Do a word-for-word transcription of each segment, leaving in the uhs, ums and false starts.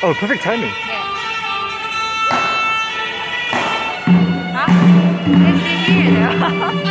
Oh, perfect timing. Yeah. Huh? It's here though.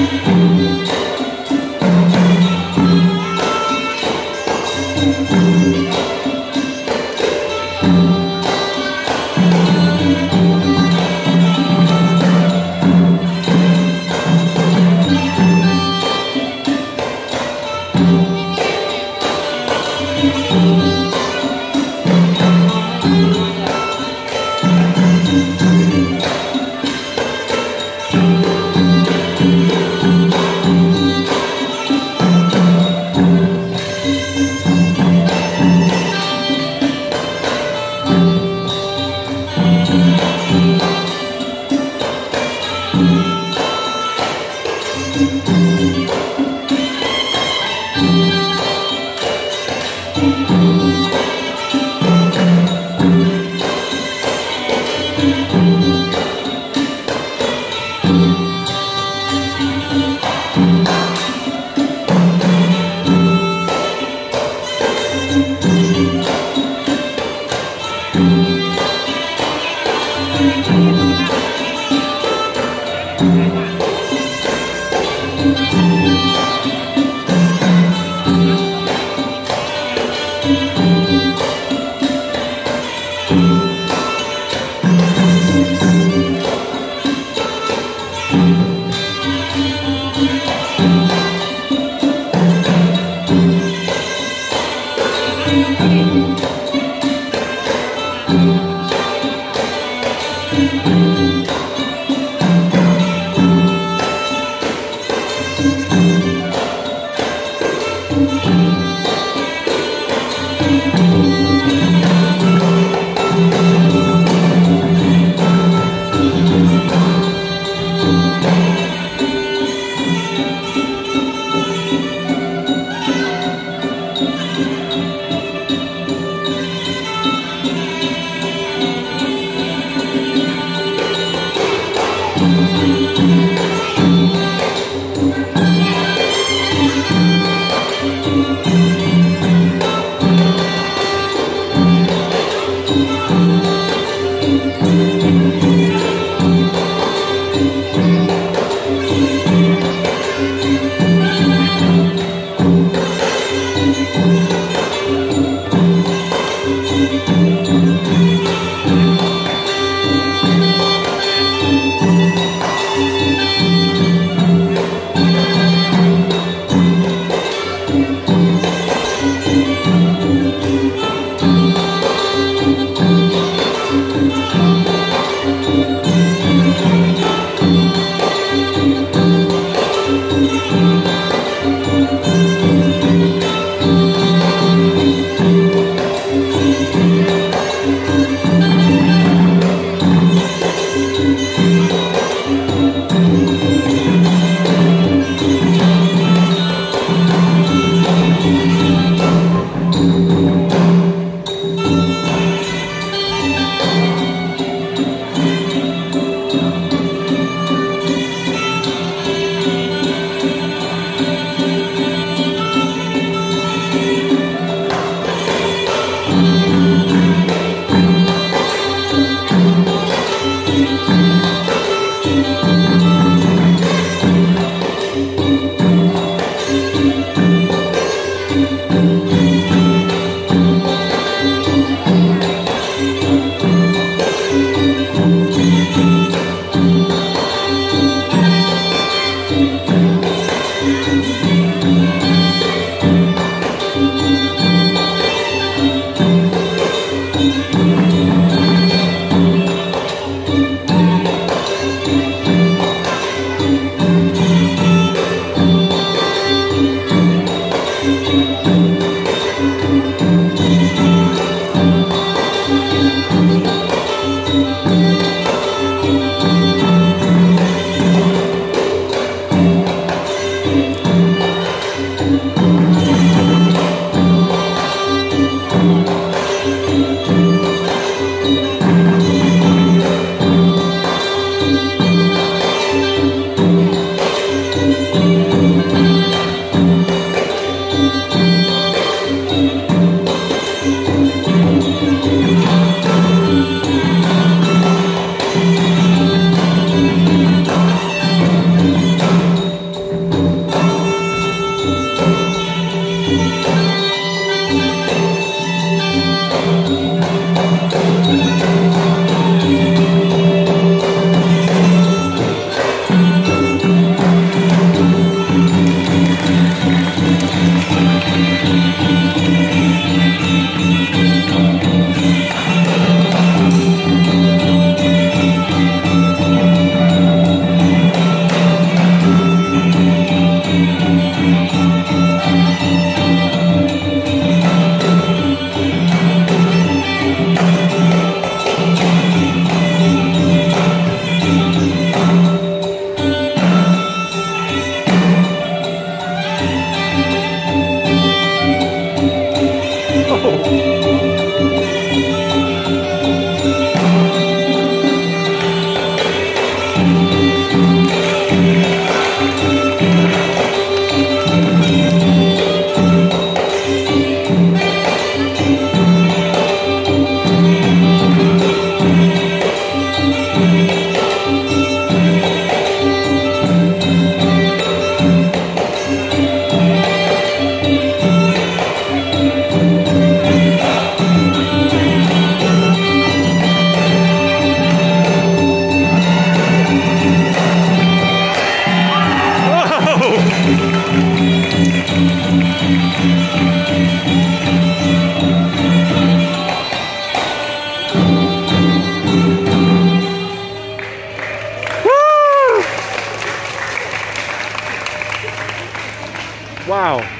Thank you. Thank you. Wow.